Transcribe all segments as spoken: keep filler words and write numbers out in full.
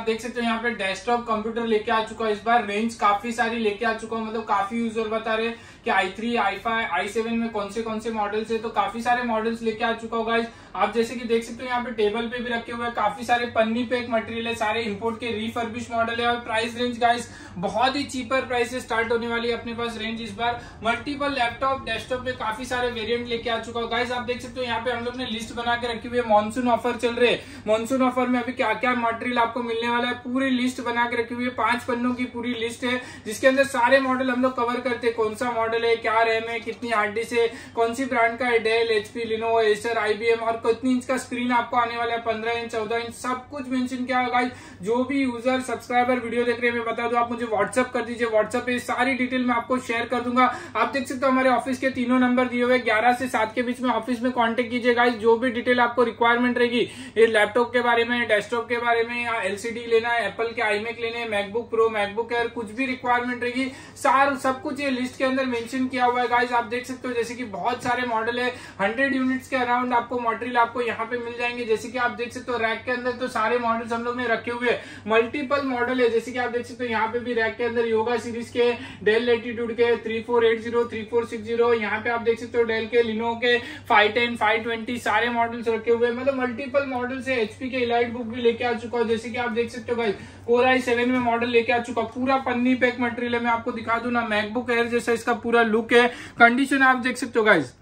आप देख सकते हो यहाँ पे डेस्कटॉप कंप्यूटर लेके आ चुका है। इस बार रेंज काफी सारी लेके आ चुका हूँ, मतलब काफी यूजर बता रहे कि i three, I five, i seven में कौन से कौन से मॉडल्स है, तो काफी सारे मॉडल्स लेके आ चुका होगा। आप जैसे कि देख सकते हो यहाँ पे टेबल पे भी रखे हुए हैं, काफी सारे पन्नी पैक मटेरियल है, सारे इंपोर्ट के रिफर्बिश मॉडल है। और प्राइस रेंज गाइस बहुत ही चीपर प्राइस से स्टार्ट होने वाली है अपने पास रेंज इस बार। मल्टीपल लैपटॉप डेस्कटॉप में काफी सारे वेरिएंट लेके आ चुका होगा। आप देख सकते हो यहाँ पे हम लोग ने लिस्ट बना के रखी हुई है। मॉनसून ऑफर चल रहे हैं, मॉनसून ऑफर में अभी क्या क्या मटेरियल आपको मिलने वाला है पूरी लिस्ट बना के रखी हुई है। पांच पन्नों की पूरी लिस्ट है जिसके अंदर सारे मॉडल हम लोग कवर करते हैं। कौन सा मॉडल है, क्या रैम है, कितनी हार्ड डिस्क है, कौन सी ब्रांड का है, Dell, HP, Lenovo, Acer, IBM, और कितनी इंच का स्क्रीन आपको आने वाला है, पंद्रह इंच, चौदह इंच, सब कुछ मेंशन किया होगा। जो भी यूजर सब्सक्राइबर वीडियो देख रहे हैं, मैं बता दूं आप मुझे व्हाट्सअप कर दीजिए, व्हाट्सएप पे सारी डिटेल मैं आपको शेयर कर दूंगा। आप देख सकते हो हमारे ऑफिस के तीनों नंबर दिए हुए, ग्यारह से सात के बीच में ऑफिस में कॉन्टेक्ट कीजिए गाइस। जो भी डिटेल आपको रिक्वायरमेंट रहेगी, ये लैपटॉप के बारे में, डेस्कटॉप के बारे में, या एलसीडी लेना है, एप्पल के आईमेक लेने, मैकबुक प्रो, मैकबुक एयर, कुछ भी रिक्वायरमेंट रहेगी सार सब कुछ ये लिस्ट के अंदर मेंशन किया हुआ है गाइस। आप देख सकते हो जैसे कि बहुत सारे मॉडल है, हंड्रेड यूनिट्स के अराउंड आपको मटेरियल आपको यहाँ पे मिल जाएंगे। जैसे कि आप देख सकते हो रैक के अंदर तो सारे मॉडल्स हम लोग ने रखे हुए, मल्टीपल मॉडल है। जैसे कि आप देख सकते हो यहाँ पे भी रैक के अंदर योगा सीरीज के, डेल एटीट्यूड के three four eight zero, three four six zero, यहाँ पे आप देख सकते हो डेल के, लिनो के फाइव टेन, फाइव ट्वेंटी, सारे मॉडल्स रखे हुए, मतलब मल्टीपल मॉडल्स है। एचपी के इलाइट बुक भी लेके आ चुका हूँ। जैसे कि आप देख सकते हो भाई कोर आई सेवन में मॉडल लेके आ चुका, पूरा पन्नी पैक मटेरियल में आपको दिखा दू ना, मैकबुक एयर जैसा इसका पूरा लुक है, कंडीशन आप देख सकते हो गाइज।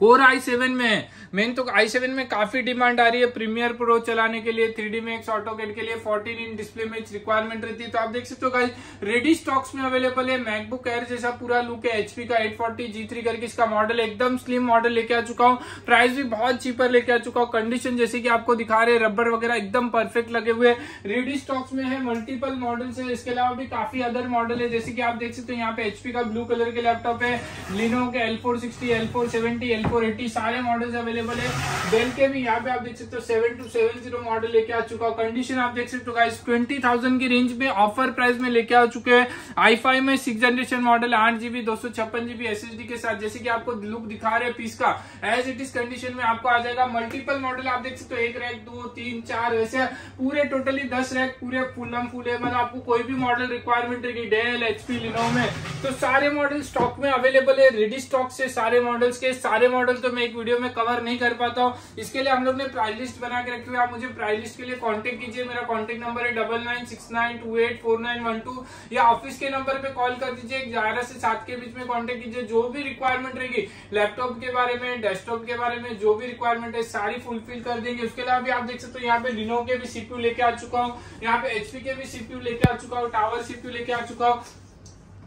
कोर आई सेवन में मेन तो आई सेवन में काफी डिमांड आ रही है प्रीमियर प्रो चलाने के लिए, थ्री डी मैक्स, ऑटोकैड के लिए, फोर्टीन इंच डिस्प्ले में रिक्वायरमेंट रहती है। तो आप देख सकते हो गाइस रेडी स्टॉक्स में अवेलेबल है। मैकबुक एयर जैसा पूरा लुक है, एचपी का एट फोर्टी जी थ्री करके इसका मॉडल, एकदम स्लिम मॉडल लेके आ चुका हूँ, प्राइस भी बहुत चीपर लेके आ चुका हूँ। कंडीशन जैसे कि आपको दिखा रहे, रबर वगैरह एकदम परफेक्ट लगे हुए, रेडी स्टॉक्स में है, मल्टीपल मॉडल्स है। इसके अलावा भी काफी अदर मॉडल है, जैसे कि आप देख सकते हो यहाँ पे एचपी का ब्लू कलर के लैपटॉप है, लिनो के L four sixty, L four seventy, L four eighty, सारे मॉडल्स अवेलेबल है। डेल के भी यहाँ पे आप देख सकते हो seven two seven zero model लेके आ चुका। कंडीशन आप देख सकते हो गाइस ट्वेंटी थाउजेंड की रेंज में ऑफर प्राइस में लेके आ चुके हैं। आई फाइव में सिक्स जनरेशन मॉडल, आठ जीबी दो सौ छप्पन जीबी एस एस डी के साथ, जैसे कि आपको लुक दिखा रहे पीस का, एज इट इज कंडीशन में आपको आ जाएगा। मल्टीपल मॉडल आप देख सकते हो, एक रैक, दो, तीन, चार, वैसे पूरे टोटली दस रैक पूरे फुलम फुल है, मतलब आपको कोई भी मॉडल रिक्वायरमेंट रहेगी डेल, एचपी, लिनोवो में, तो सारे मॉडल स्टॉक में अवेलेबल है। रेडी स्टॉक से सारे मॉडल्स के सारे मॉडल तो मैं एक वीडियो में कवर नहीं कर पाता हूं, इसके लिए हम लोग ने प्राइस लिस्ट बना के रखी हुई है। आप मुझे प्राइस लिस्ट के लिए कांटेक्ट कीजिए, मेरा कांटेक्ट नंबर है double nine six nine two eight four nine one two, या ऑफिस के नंबर पे कॉल कर दीजिए, ग्यारह से सात के बीच में कांटेक्ट कीजिए। जो भी रिक्वायरमेंट रहेगी लैपटॉप के बारे में, डेस्कटॉप के बारे में, जो भी रिक्वायरमेंट है सारी फुलफिल कर देंगे। उसके अलावा भी आप देख सकते हो यहाँ पे लिनो के भी सीपीयू लेके आ चुका हूँ, यहाँ पे एचपी के भी सीपीयू लेके आ चुका हूँ, टावर सीपीयू लेके आ चुका हूँ।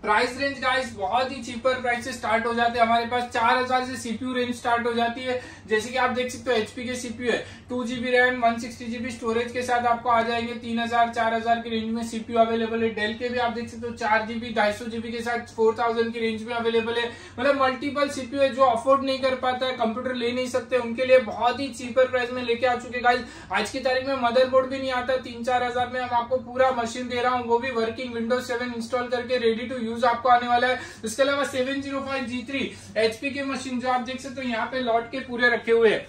प्राइस रेंज गाइस बहुत ही चीपर प्राइस से स्टार्ट हो जाते हैं हमारे पास, चार हजार से सीपीयू रेंज स्टार्ट हो जाती है। जैसे कि आप देख सकते हो एचपी के सीपीयू है, two GB RAM, one sixty GB storage के साथ आपको आ जाएंगे, तीन हजार चार हजार की रेंज में सीपीयू अवेलेबल है। डेल के भी आप देख सकते हो चार जीबी ढाई सौ जीबी के साथ फोर थाउजेंड की रेंज में अवेलेबल है, मतलब मल्टीपल सीपीयू है। जो अफोर्ड नहीं कर पाता है, कंप्यूटर ले नहीं सकते, उनके लिए बहुत ही चीपर प्राइस में लेके आ चुके गाइस। आज की तारीख में मदरबोर्ड भी नहीं आता, तीन चार हजार में हम आपको पूरा मशीन दे रहा हूँ, वो भी वर्किंग विंडोज सेवन इंस्टॉल करके रेडी टू यूज आपको आने वाला है। इसके अलावा seven zero five G three HP के मशीन जो आप देख सकते हो यहाँ पे लॉट के पूरे रखे हुए हैं।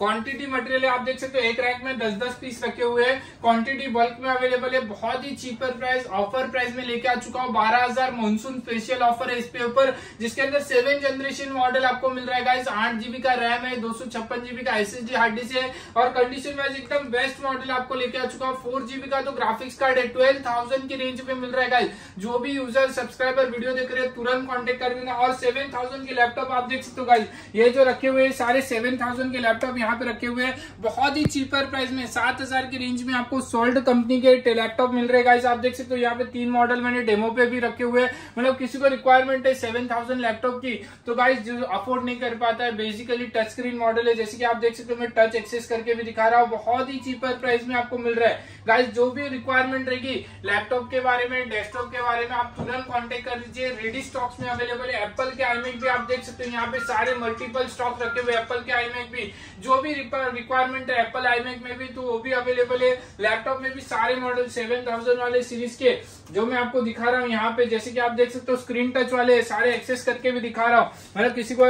क्वांटिटी मटेरियल आप देख सकते हो, एक रैक में दस दस पीस रखे हुए हैं, क्वांटिटी बल्क में अवेलेबल है। बहुत ही चीपर प्राइस ऑफर प्राइस में लेके आ चुका हूँ। बारह हजार मॉनसून स्पेशल ऑफर है इसके ऊपर, जिसके अंदर सेवन जनरेशन मॉडल आपको मिल रहा है गाइस। आठ जीबी का रैम है, दो सौ छप्पन जीबी का S S D hard disk है, और कंडीशन वाइज एकदम बेस्ट मॉडल आपको लेके आ चुका हूँ। फोर जीबी का तो ग्राफिक्स कार्ड है, ट्वेल्व थाउजेंड की रेंज में मिल रहा है गाइस। जो भी यूजर सब्सक्राइबर वीडियो देख रहे हैं तुरंत कॉन्टेक्ट कर देना। और सेवन थाउजेंड के लैपटॉप आप देख सकते हो गाइस, ये जो रखे हुए सारे सेवन थाउजेंड के लैपटॉप यहाँ पे रखे हुए हैं, बहुत ही चीपर प्राइस में सात हजार की रेंज में आपको सोल्ड कंपनी के लैपटॉप मिल रहे गाइस। आप देख सकते हो यहाँ पे तीन मॉडल मैंने डेमो पे भी रखे हुए हैं, मतलब किसी को रिक्वायरमेंट है सेवन थाउजेंड लैपटॉप की तो गाइस जो अफोर्ड नहीं कर पाता है, बेसिकली टच स्क्रीन मॉडल है। जैसे कि आप देख सकते हो मैं टच एक्सेस करके भी दिखा रहा हूँ, बहुत ही चीपर प्राइस में आपको मिल रहा है गाइस। जो भी रिक्वायरमेंट रहेगी लैपटॉप के बारे में, डेस्कटॉप के बारे में, आप तुरंत कॉन्टेक्ट कर लीजिए, रेडी स्टॉक्स में अवेलेबल है। एप्पल के आईमेक भी आप देख सकते हो यहाँ पे सारे मल्टीपल स्टॉक रखे हुए, एप्पल के आईमेक भी जो भी रिक्वायरमेंट है एप्पल आईमेक में भी तो वो भी अवेलेबल है। लैपटॉप में भी सारे मॉडल सेवन थाउजेंड वाले सीरीज के जो मैं आपको दिखा रहा हूँ यहाँ पे, जैसे कि आप देख सकते हो स्क्रीन टच वाले सारे एक्सेस करके भी दिखा रहा हूँ, मतलब किसी को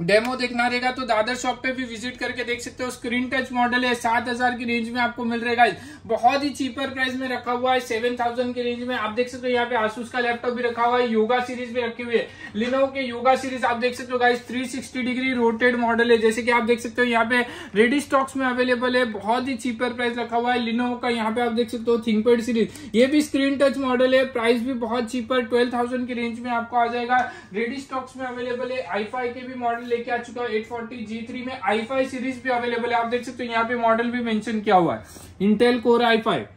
डेमो देखना रहेगा तो दादर शॉप पे भी विजिट करके देख सकते हो। स्क्रीन टच मॉडल है, सात हजार की रेंज में आपको मिल रहेगा, बहुत ही चीपर प्राइस में रखा हुआ है, सेवन थाउजेंड की रेंज में। आप देख सकते हो यहाँ पे आसूस का लैपटॉप भी रखा हुआ है, योगा सीरीज भी रखी हुई है, लिनोवो के योगा सीरीज आप देख सकते हो guys. Three sixty degree rotated model है, जैसे कि आप देख सकते हो यहाँ पे रेडी स्टॉक्स में अवेलेबल है, बहुत ही चीपर प्राइस रखा हुआ है। लिनोवो का यहाँ पे आप देख सकते हो थिंकपैड सीरीज, ये भी स्क्रीन टच मॉडल है, प्राइस भी बहुत चीपर ट्वेल्व थाउजेंड की रेंज में आपको आ जाएगा, रेडी स्टॉक्स में अवेलेबल है। आई फाई के भी मॉडल लेके आ चुका है, एट फोर्टी जी थ्री में आई फाइव सीरीज भी अवेलेबल है, आप देख सकते हो यहाँ पे मॉडल भी मेंशन किया हुआ है। इंटेल कोर आई फाइव,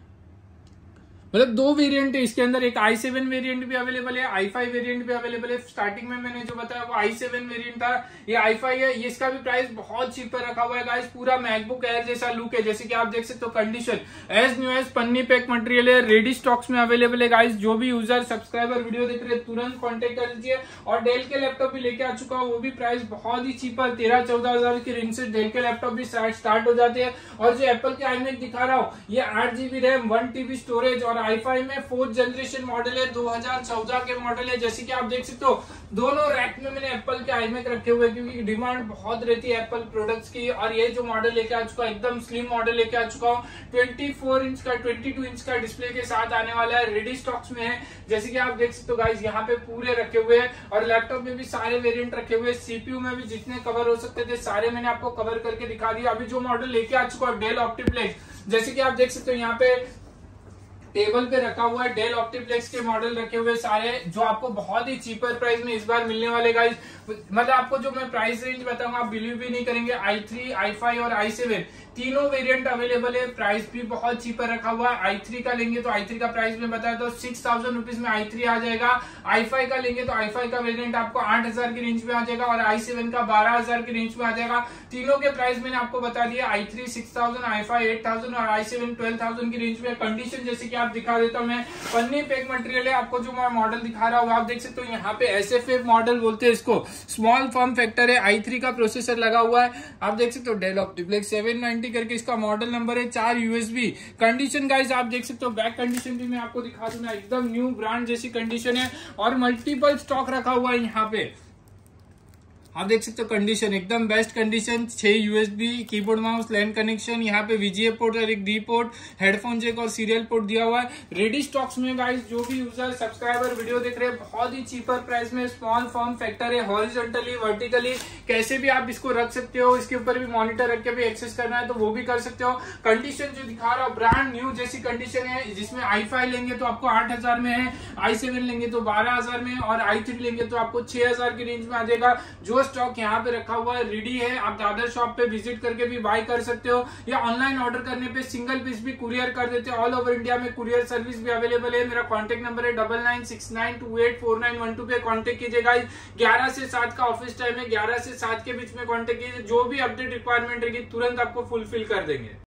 मतलब दो वेरिएंट है इसके अंदर, एक आई सेवन वेरिएंट भी अवेलेबल है, आई फाइव वेरिएंट भी अवेलेबल है। स्टार्टिंग में मैंने जो बताया वो आई सेवन वेरिएंट था, ये आई फाइव है, इसका भी प्राइस बहुत चीपर रखा हुआ है गाइस। पूरा मैकबुक एयर जैसा लुक है, जैसे कि आप देख सकते हो, कंडीशन एज न्यू एज पन्नी पैक मटेरियल है, रेडी स्टॉक्स में अवेलेबल है गाइस। जो भी यूजर सब्सक्राइबर वीडियो देख रहे तुरंत कॉन्टेक्ट कर लीजिए। और डेल के लैपटॉप भी लेके आ चुका है, वो भी प्राइस बहुत ही चीपर तेरह चौदह हजार की रेंज से डेल के लैपटॉप भी स्टार्ट हो जाते हैं। और जो एप्पल के आईमेक दिखा रहा हूँ, ये आठ GB RAM one TB storage और आई फाइव में फोर्थ जनरेशन मॉडल है, दो हजार चौदह के मॉडल है। जैसे कि आप देख सकते हो दोनों रैक में मैंने एप्पल के आईमेक रखे हुए, क्योंकि डिमांड बहुत रहती है एप्पल प्रोडक्ट्स की। और ये जो मॉडल लेके आ चुका है एकदम स्लिम मॉडल लेके आ चुका हूँ, चौबीस इंच का बाईस इंच का डिस्प्ले के साथ आने वाला है, रेडी स्टॉक्स में है। जैसे कि आप देख सकते हो गाइस यहाँ पे पूरे रखे हुए हैं, और लैपटॉप में भी सारे वेरियंट रखे हुए, सीपीयू में भी जितने कवर हो सकते थे सारे मैंने आपको कवर करके दिखा दिया। अभी जो मॉडल लेके आ चुका है डेल ऑप्टिप्लेक्स, जैसे कि आप देख सकते हो यहाँ पे टेबल पे रखा हुआ है, डेल ऑप्टिप्लेक्स के मॉडल रखे हुए सारे, जो आपको बहुत ही चीपर प्राइस में इस बार मिलने वाले गाइस। मतलब आपको जो मैं प्राइस रेंज बताऊंगा आप बिलीव भी नहीं करेंगे। आई थ्री, आई फाइव और आई सेवन तीनों वेरिएंट अवेलेबल है, प्राइस भी बहुत चीपर रखा हुआ है। आई थ्री का लेंगे तो आई थ्री का प्राइस में बताया तो सिक्स थाउजेंड रुपीज में आई थ्री आ जाएगा। आई फाइव का लेंगे तो आई फाइव का वेरिएंट आपको आठ हजार की रेंज में आ जाएगा, और आई सेवन का बारह हजार की रेंज में आ जाएगा। तीनों के प्राइस मैंने आपको बता दिया, I three six thousand I five eight thousand और आई सेवन ट्वेल्व थाउजेंड की रेंज में। कंडीशन जैसे कि आप दिखा देता हूँ मैं, पन्नी पैक मटेरियल है। आपको जो मैं मॉडल दिखा रहा हूँ आप देख सकते हो यहाँ पे एस एफ एफ मॉडल बोलते हैं इसको, स्मॉल फॉर्म फैक्टर है, आई थ्री का प्रोसेसर लगा हुआ है। आप देख सकते हो डेल ऑप्टिप्लेक्स सेवन नाइंटी करके इसका मॉडल नंबर है, चार यूएसबी। कंडीशन गाइस आप देख सकते हो, बैक कंडीशन भी मैं आपको दिखा दूंगा, एकदम न्यू ब्रांड जैसी कंडीशन है, और मल्टीपल स्टॉक रखा हुआ है यहाँ पे। आप देख सकते हो कंडीशन एकदम बेस्ट कंडीशन, छह USB keyboard mouse LAN connection, यहाँ पे वीजीए पोर्ट और एक डी पोर्ट, हेडफोन जेक और सीरियल पोर्ट दिया हुआ है। रेडी स्टॉक्स में गाइस, जो भी यूजर सब्सक्राइबर वीडियो देख रहे हैं बहुत ही चीपर प्राइस में, स्मॉल फॉर्म फैक्टर है, हॉरिजॉन्टली वर्टिकली कैसे भी आप इसको रख सकते हो, इसके ऊपर भी मॉनिटर रख के भी एक्सेस करना है तो वो भी कर सकते हो। कंडीशन जो दिखा रहा हूँ ब्रांड न्यू जैसी कंडीशन है, जिसमें आई फाइव लेंगे तो आपको आठ हजार में है, आई सेवन लेंगे तो बारह हजार में, और आई थ्री लेंगे तो आपको छह हजार की रेंज में आ जाएगा। जो स्टॉक यहाँ पे रखा हुआ है रेडी है, आप दादर शॉप पे विजिट करके भी बाय कर सकते हो, या ऑनलाइन ऑर्डर करने पे सिंगल पीस भी कुरियर कर देते हैं। ऑल ओवर इंडिया में कुरियर सर्विस भी अवेलेबल है। मेरा कांटेक्ट नंबर है double nine six nine two eight four nine one two, पे कांटेक्ट कीजिएगा। ग्यारह से सात का ऑफिस टाइम है, ग्यारह से सात के बीच में कांटेक्ट कीजिए। जो भी अपडेट रिक्वायरमेंट रहेगी तुरंत आपको फुलफिल कर देंगे।